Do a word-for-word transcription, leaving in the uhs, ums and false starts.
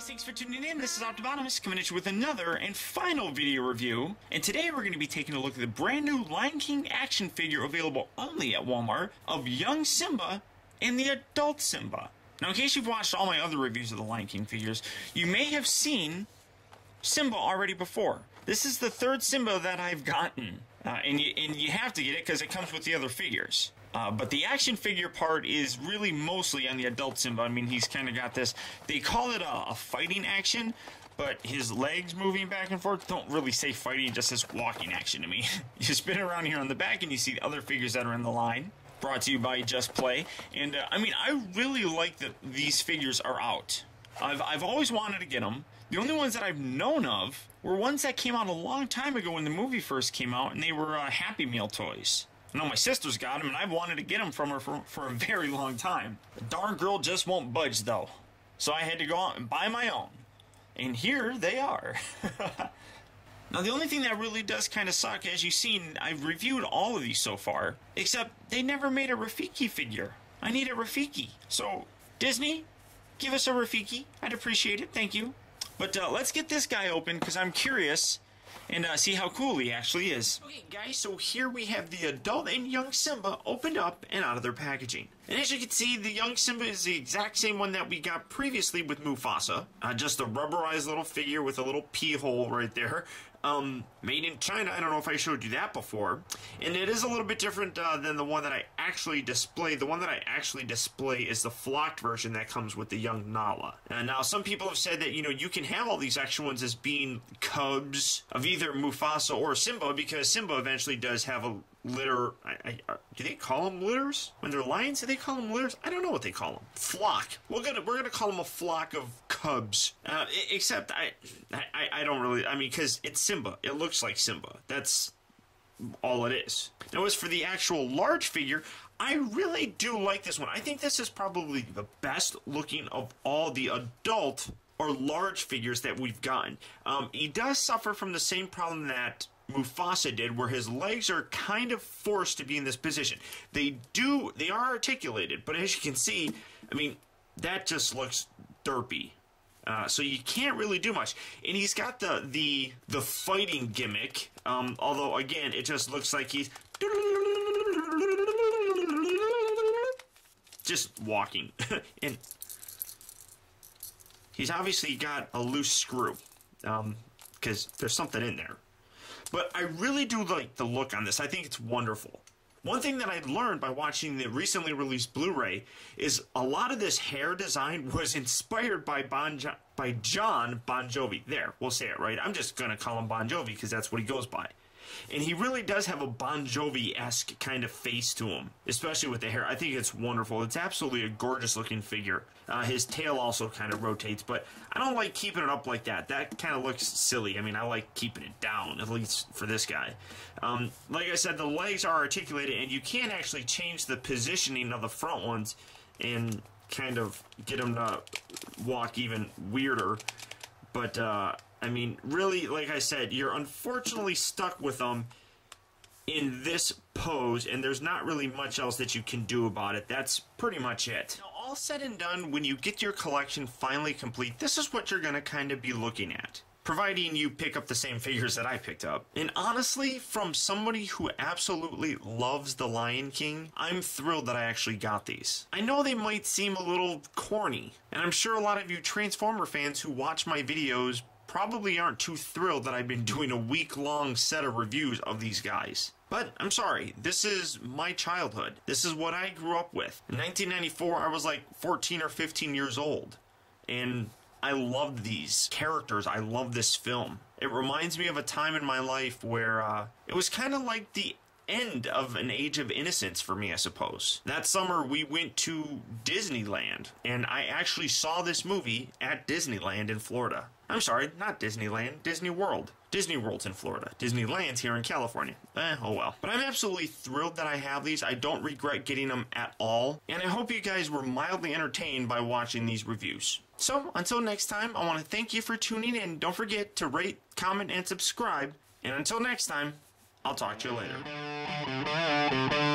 Thanks for tuning in. This is Optibotimus coming at you with another and final video review. And today we're going to be taking a look at the brand new Lion King action figure available only at Walmart of young Simba and the adult Simba. Now, in case you've watched all my other reviews of the Lion King figures, you may have seen Simba already before. This is the third Simba that I've gotten. Uh, and, you, and you have to get it because it comes with the other figures. Uh, but the action figure part is really mostly on the adult Simba. I mean, he's kind of got this, they call it a, a fighting action, but his legs moving back and forth don't really say fighting, just says walking action to me. You spin around here on the back and you see the other figures that are in the line. Brought to you by Just Play. And uh, I mean, I really like that these figures are out. I've, I've always wanted to get them. The only ones that I've known of were ones that came out a long time ago when the movie first came out, and they were uh, Happy Meal toys. I know my sister's got them, and I've wanted to get them from her for, for a very long time. The darn girl just won't budge, though. So I had to go out and buy my own. And here they are. Now, the only thing that really does kind of suck, as you've seen, I've reviewed all of these so far, except they never made a Rafiki figure. I need a Rafiki. So, Disney, give us a Rafiki. I'd appreciate it. Thank you. But uh, let's get this guy open, because I'm curious, and uh, see how cool he actually is. Okay, guys, so here we have the adult and young Simba opened up and out of their packaging. And as you can see, the young Simba is the exact same one that we got previously with Mufasa. Uh, just a rubberized little figure with a little pee hole right there. Um, made in China. I don't know if I showed you that before. And it is a little bit different uh, than the one that I actually display. The one that I actually display is the flocked version that comes with the young Nala. Uh, now, some people have said that, you know, you can have all these action ones as being cubs of either Mufasa or Simba, because Simba eventually does have a litter. I, I, do they call them litters? When they're lions, do they call them litters? I don't know what they call them. Flock. We're gonna, we're gonna call them a flock of cubs. Uh, except I, I, I don't really, I mean, because it's Simba. It looks like Simba. That's all it is. Now, as for the actual large figure, I really do like this one. I think this is probably the best looking of all the adult or large figures that we've gotten. Um, he does suffer from the same problem that Mufasa did, where his legs are kind of forced to be in this position. They do, they are articulated, but as you can see, I mean, that just looks derpy. Uh, so you can't really do much. And he's got the the the fighting gimmick, um, although again, it just looks like he's just walking. And he's obviously got a loose screw, um, because there's something in there. But I really do like the look on this. I think it's wonderful. One thing that I learned by watching the recently released Blu-ray is a lot of this hair design was inspired by Bon Jo- by John Bon Jovi. There, we'll say it right. I'm just going to call him Bon Jovi because that's what he goes by. And he really does have a Bon Jovi-esque kind of face to him, especially with the hair. I think it's wonderful. It's absolutely a gorgeous-looking figure. Uh, his tail also kind of rotates, but I don't like keeping it up like that. That kind of looks silly. I mean, I like keeping it down, at least for this guy. Um, like I said, the legs are articulated, and you can actually change the positioning of the front ones and kind of get them to walk even weirder. But, uh... I mean, really, like I said, you're unfortunately stuck with them in this pose, and there's not really much else that you can do about it. That's pretty much it. Now, all said and done, when you get your collection finally complete, this is what you're going to kind of be looking at, providing you pick up the same figures that I picked up. And honestly, from somebody who absolutely loves The Lion King, I'm thrilled that I actually got these. I know they might seem a little corny, and I'm sure a lot of you Transformer fans who watch my videos probably aren't too thrilled that I've been doing a week-long set of reviews of these guys. But I'm sorry, this is my childhood. This is what I grew up with. In nineteen ninety-four, I was like fourteen or fifteen years old, and I loved these characters. I loved this film. It reminds me of a time in my life where uh, it was kind of like the end of an age of innocence for me, I suppose. That summer, we went to Disneyland, and I actually saw this movie at Disneyland in Florida. I'm sorry, not Disneyland, Disney World. Disney World's in Florida. Disneyland's here in California. Eh, oh well. But I'm absolutely thrilled that I have these. I don't regret getting them at all. And I hope you guys were mildly entertained by watching these reviews. So, until next time, I want to thank you for tuning in. Don't forget to rate, comment, and subscribe. And until next time, I'll talk to you later.